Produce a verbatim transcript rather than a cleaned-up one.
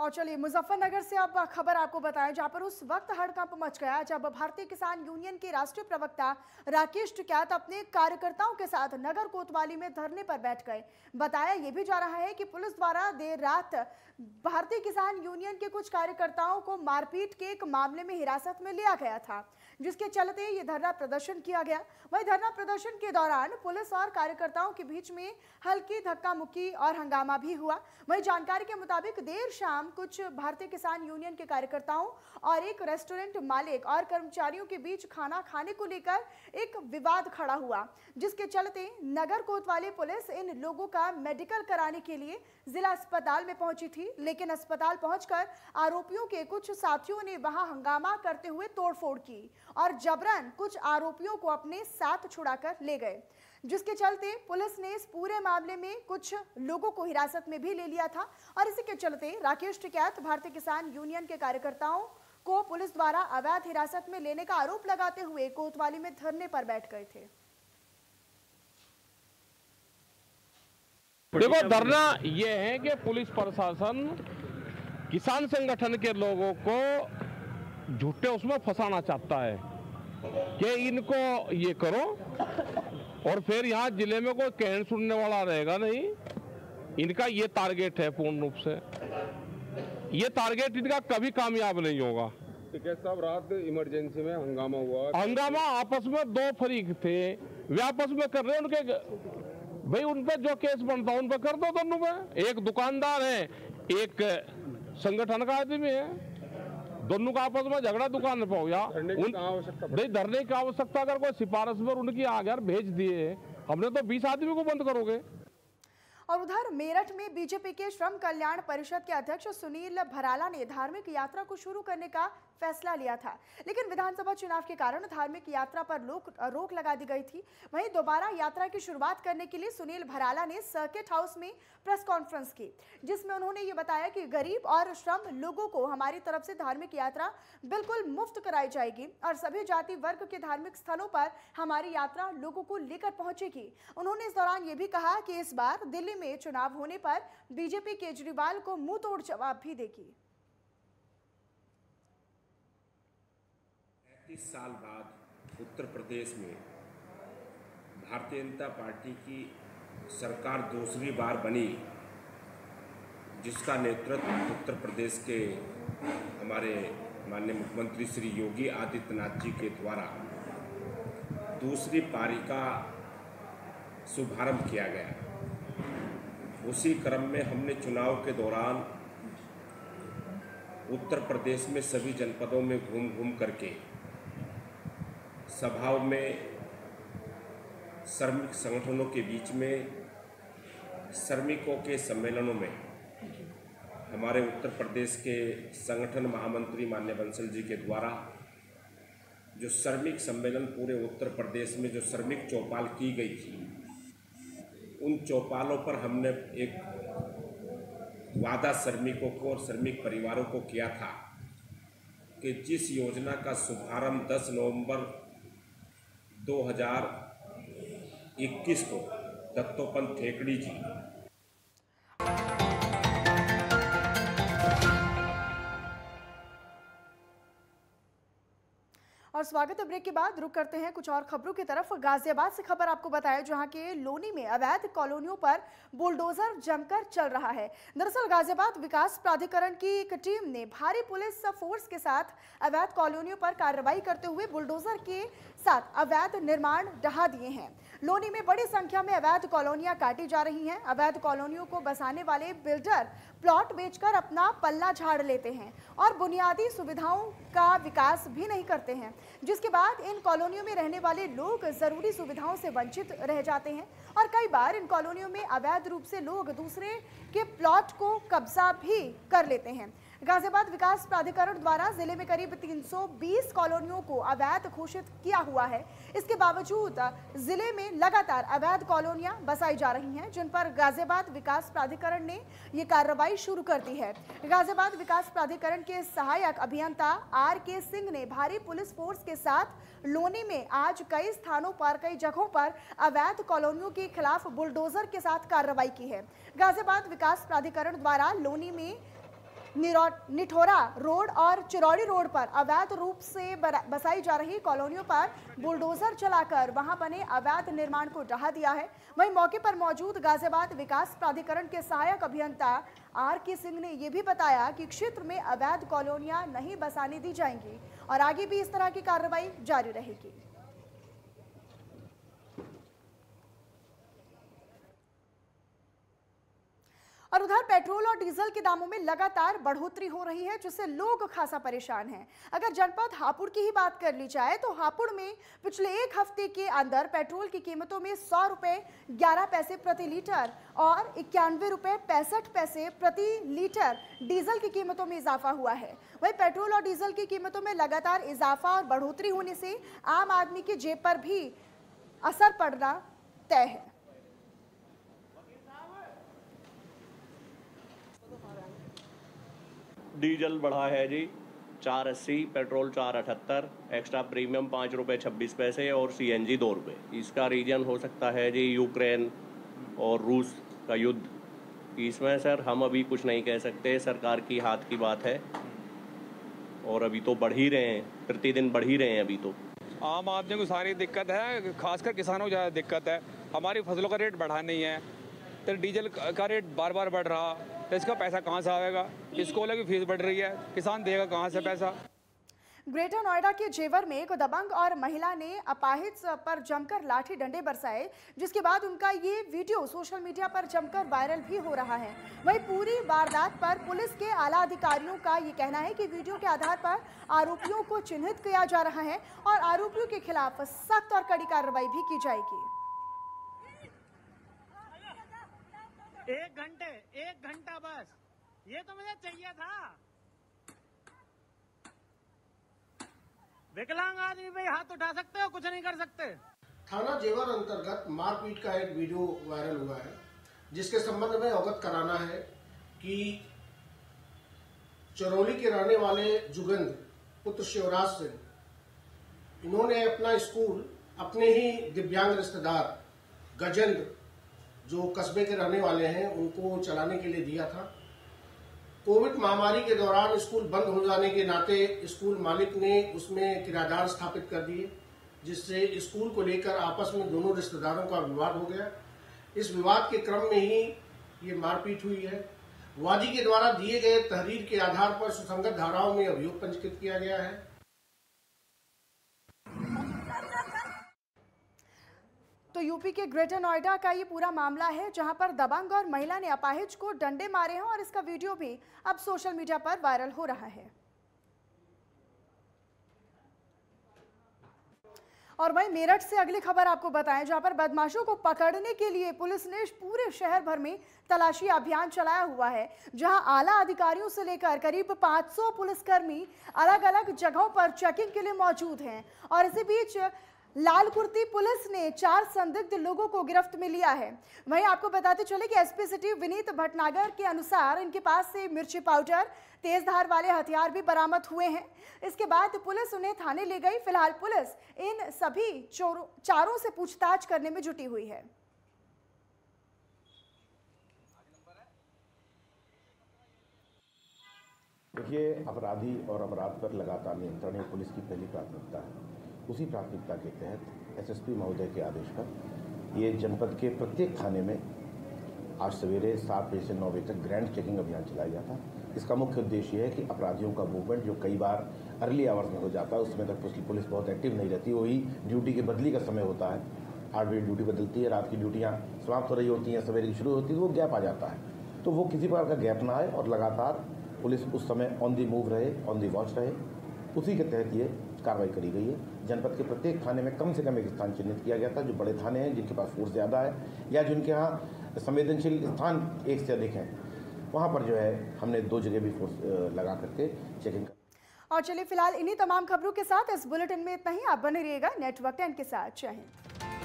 और चलिए मुजफ्फरनगर से अब खबर आपको बताएं, जहां पर उस वक्त हड़कंप मच गया जब भारतीय किसान यूनियन के राष्ट्रीय प्रवक्ता राकेश टिकैत अपने कार्यकर्ताओं के साथ नगर कोतवाली में धरने पर बैठ गए। बताया यह भी जा रहा है कि पुलिस द्वारा देर रात भारतीय किसान यूनियन के कुछ कार्यकर्ताओं को मारपीट के एक मामले में हिरासत में लिया गया था, जिसके चलते ये धरना प्रदर्शन किया गया। वही धरना प्रदर्शन के दौरान पुलिस और कार्यकर्ताओं के बीच में हल्की धक्का मुक्की और हंगामा भी हुआ। वही जानकारी के मुताबिक देर शाम कुछ भारतीय किसान यूनियन के कार्यकर्ताओं और एक रेस्टोरेंट मालिक और कर्मचारियों के बीच खाना खाने को लेकर एक विवाद खड़ा हुआ, जिसके चलते नगर कोतवाली पुलिस इन लोगों का मेडिकल कराने के लिए जिला अस्पताल में पहुंची थी, लेकिन अस्पताल पहुंचकर आरोपियों के कुछ साथियों ने वहां हंगामा करते हुए तोड़फोड़ की और जबरन कुछ आरोपियों को अपने साथ छुड़ाकर ले गए, जिसके चलते पुलिस ने इस पूरे मामले में कुछ लोगों को हिरासत में भी ले लिया था। और इसी के चलते राकेश टिकैत भारतीय किसान यूनियन के कार्यकर्ताओं को पुलिस द्वारा अवैध हिरासत में लेने का आरोप लगाते हुए कोतवाली में धरने पर बैठ गए थे। देखो, धरना यह है कि पुलिस प्रशासन किसान संगठन के लोगों को झूठे उसमें फंसाना चाहता है कि इनको ये करो और फिर यहाँ जिले में कोई कहन सुनने वाला रहेगा नहीं। इनका ये टारगेट है, पूर्ण रूप से ये टारगेट इनका कभी कामयाब नहीं होगा। साहब, रात इमरजेंसी में हंगामा हुआ, हंगामा आपस में दो फरीक थे, वे आपस में कर रहे हैं। उनके भाई उन पर जो केस बनता है उन पर कर दो। दोनों में एक दुकानदार है, एक संगठन का आदमी है, दोनों का आपस में झगड़ा दुकान पर हो या नहीं, धरने की आवश्यकता। अगर कोई सिफारिश पर उनकी आगे भेज दिए, हमने तो बीस आदमी को बंद करोगे। और उधर मेरठ में बीजेपी के श्रम कल्याण परिषद के अध्यक्ष सुनील भराला ने धार्मिक यात्रा को शुरू करने का फैसला लिया था, लेकिन विधानसभा चुनाव के कारण धार्मिक यात्रा पर रोक लगा दी गई थी। वहीं दोबारा यात्रा की शुरुआत करने के लिए सुनील भराला ने सर्किट हाउस में प्रेस कॉन्फ्रेंस की, जिसमें उन्होंने ये बताया कि गरीब और श्रम लोगों को हमारी तरफ से धार्मिक यात्रा बिल्कुल मुफ्त कराई जाएगी और सभी जाति वर्ग के धार्मिक स्थलों पर हमारी यात्रा लोगों को लेकर पहुंचेगी। उन्होंने इस दौरान ये भी कहा कि इस बार दिल्ली में चुनाव होने पर बीजेपी केजरीवाल को मुंह तोड़ जवाब भी देगी। तीस साल बाद उत्तर प्रदेश में भारतीय जनता पार्टी की सरकार दूसरी बार बनी, जिसका नेतृत्व उत्तर प्रदेश के हमारे माननीय मुख्यमंत्री श्री योगी आदित्यनाथ जी के द्वारा दूसरी पारी का शुभारंभ किया गया। उसी क्रम में हमने चुनाव के दौरान उत्तर प्रदेश में सभी जनपदों में घूम घूम करके सभाओं में, श्रमिक संगठनों के बीच में, श्रमिकों के सम्मेलनों में हमारे उत्तर प्रदेश के संगठन महामंत्री माननीय बंसल जी के द्वारा जो श्रमिक सम्मेलन पूरे उत्तर प्रदेश में जो श्रमिक चौपाल की गई थी, उन चौपालों पर हमने एक वादा श्रमिकों को और श्रमिक परिवारों को किया था कि जिस योजना का शुभारंभ दस नवंबर दो हज़ार इक्कीस को दत्तोपंत ठेंगड़ी जी। और स्वागत है ब्रेक के बाद। रुक करते हैं कुछ और खबरों की तरफ। गाजियाबाद से खबर आपको बताया, जहां के लोनी में अवैध कॉलोनियों पर बुलडोजर जमकर चल रहा है। दरअसल गाजियाबाद विकास प्राधिकरण की एक टीम ने भारी पुलिस फोर्स के साथ अवैध कॉलोनियों पर कार्रवाई करते हुए बुलडोजर के साथ अवैध निर्माण ढहा दिए हैं। लोनी में बड़ी संख्या में अवैध कॉलोनियां काटी जा रही हैं। अवैध कॉलोनियों को बसाने वाले बिल्डर प्लॉट बेचकर अपना पल्ला झाड़ लेते हैं और बुनियादी सुविधाओं का विकास भी नहीं करते हैं, जिसके बाद इन कॉलोनियों में रहने वाले लोग जरूरी सुविधाओं से वंचित रह जाते हैं। और कई बार इन कॉलोनियों में अवैध रूप से लोग दूसरे के प्लॉट को कब्जा भी कर लेते हैं। गाजियाबाद विकास प्राधिकरण द्वारा जिले में करीब तीन सौ बीस कॉलोनियों को अवैध घोषित किया हुआ है। इसके बावजूद जिले में लगातार अवैध कॉलोनियां बसाई जा रही हैं, जिन पर गाजियाबाद विकास प्राधिकरण ने ये कार्रवाई शुरू कर दी है। गाजियाबाद विकास प्राधिकरण के सहायक अभियंता आर के सिंह ने भारी पुलिस फोर्स के साथ लोनी में आज कई स्थानों पर, कई जगहों पर अवैध कॉलोनियों के खिलाफ बुलडोजर के साथ कार्रवाई की है। गाजियाबाद विकास प्राधिकरण द्वारा लोनी में निठोरा रोड और चिरौड़ी रोड पर अवैध रूप से बसाई जा रही कॉलोनियों पर बुलडोजर चलाकर वहां बने अवैध निर्माण को ढहा दिया है। वहीं मौके पर मौजूद गाजियाबाद विकास प्राधिकरण के सहायक अभियंता आर के सिंह ने यह भी बताया कि क्षेत्र में अवैध कॉलोनियां नहीं बसाने दी जाएंगी और आगे भी इस तरह की कार्रवाई जारी रहेगी। और उधर पेट्रोल और डीजल के दामों में लगातार बढ़ोतरी हो रही है, जिससे लोग खासा परेशान हैं। अगर जनपद हापुड़ की ही बात कर ली जाए तो हापुड़ में पिछले एक हफ्ते के अंदर पेट्रोल की कीमतों में सौ रुपये ग्यारह पैसे प्रति लीटर और इक्यानवे रुपये पैंसठ पैसे प्रति लीटर डीजल की कीमतों में इजाफा हुआ है। वहीं पेट्रोल और डीजल की कीमतों में लगातार इजाफा और बढ़ोतरी होने से आम आदमी की जेब पर भी असर पड़ना तय है। डीजल बढ़ा है जी चार अस्सी, पेट्रोल चार अठहत्तर, एक्स्ट्रा प्रीमियम पाँच रुपये छब्बीस पैसे और सीएनजी दो रुपये। इसका रीजन हो सकता है जी यूक्रेन और रूस का युद्ध। इसमें सर हम अभी कुछ नहीं कह सकते, सरकार की हाथ की बात है और अभी तो बढ़ ही रहे हैं, प्रतिदिन बढ़ ही रहे हैं। अभी तो आम आदमी को सारी दिक्कत है, खासकर किसानों को ज़्यादा दिक्कत है। हमारी फसलों का रेट बढ़ा नहीं है तो डीजल का रेट बार बार बढ़ रहा, तो इसका पैसा कहाँ से आएगा? स्कूलों की फीस बढ़ रही है, किसान देगा कहाँ से पैसा? ग्रेटर नोएडा के जेवर में दबंग और महिला ने अपाहिज पर जमकर लाठी डंडे बरसाए, जिसके बाद उनका ये वीडियो सोशल मीडिया पर जमकर वायरल भी हो रहा है। वहीं पूरी वारदात पर पुलिस के आला अधिकारियों का ये कहना है कि वीडियो के आधार पर आरोपियों को चिन्हित किया जा रहा है और आरोपियों के खिलाफ सख्त और कड़ी कार्रवाई भी की जाएगी। एक घंटे एक घंटा बस, ये तो मुझे चाहिए था। विकलांग आदमी भाई हाथ उठा सकते हो, कुछ नहीं कर सकते। थाना जेवर अंतर्गत मारपीट का एक वीडियो वायरल हुआ है, जिसके संबंध में अवगत कराना है कि चरौली के रहने वाले जुगंध पुत्र शिवराज सिंह, इन्होंने अपना स्कूल अपने ही दिव्यांग रिश्तेदार गजेंद्र जो कस्बे के रहने वाले हैं उनको चलाने के लिए दिया था। कोविड महामारी के दौरान स्कूल बंद हो जाने के नाते स्कूल मालिक ने उसमें किराएदार स्थापित कर दिए, जिससे स्कूल को लेकर आपस में दोनों रिश्तेदारों का विवाद हो गया। इस विवाद के क्रम में ही ये मारपीट हुई है। वादी के द्वारा दिए गए तहरीर के आधार पर सुसंगत धाराओं में अभियोग पंजीकृत किया गया है। तो यूपी के ग्रेटर नोएडा का ये पूरा मामला है, जहां पर दबंग और महिला ने अपाहिज को डंडे मारे हैं और इसका वीडियो भी अब सोशल मीडिया पर वायरल हो रहा है। और वहीं मेरठ से अगली खबर आपको बताएं, जहां पर बदमाशों को पकड़ने के लिए पुलिस ने पूरे शहर भर में तलाशी अभियान चलाया हुआ है, जहां आला अधिकारियों से लेकर करीब पाँच सौ पुलिसकर्मी अलग अलग जगहों पर चेकिंग के लिए मौजूद हैं। और इसी बीच लाल कुर्ती पुलिस ने चार संदिग्ध लोगों को गिरफ्त में लिया है। वहीं आपको बताते चले कि एसपी सिटी विनीत भटनागर के अनुसार इनके पास से मिर्ची पाउडर, तेज धार वाले हथियार भी बरामद हुए हैं। इसके बाद पुलिस उन्हें थाने ले गई। फिलहाल पुलिस इन सभी चोरों चारों से पूछताछ करने में जुटी हुई है। देखिए, अपराधी और अपराध पर लगातार नियंत्रण है पुलिस की पहली प्राथमिकता है। उसी प्राथमिकता के तहत एसएसपी महोदय के आदेश पर ये जनपद के प्रत्येक थाने में आज सवेरे सात बजे से नौ बजे तक ग्रैंड चेकिंग अभियान चलाया जाता। इसका मुख्य उद्देश्य यह है कि अपराधियों का मूवमेंट जो कई बार अर्ली आवर्स में हो जाता है, उसमें तक उसकी पुलिस बहुत एक्टिव नहीं रहती। वही ड्यूटी की बदली का समय होता है, आठ बजे ड्यूटी बदलती है, रात की ड्यूटियाँ समाप्त हो रही होती हैं, सवेरे की शुरू होती है, वो गैप आ जाता है। तो वो किसी प्रकार का गैप ना आए और लगातार पुलिस उस समय ऑन दी मूव रहे, ऑन दी वॉच रहे। उसी के तहत ये कार्रवाई करी गई है। जनपद के प्रत्येक थाने में कम से कम एक स्थान चिन्हित किया गया था। जो बड़े थाने हैं, जिनके पास फोर्स ज़्यादा है या जिनके यहाँ संवेदनशील स्थान एक से अधिक हैं, वहाँ पर जो है हमने दो जगह भी फोर्स लगा करके चेकिंग कर। और चलिए, फिलहाल इन्हीं तमाम खबरों के साथ इस बुलेटिन में इतना ही। आप बने रहिएगा नेटवर्क टेन के साथ। जय हिंद।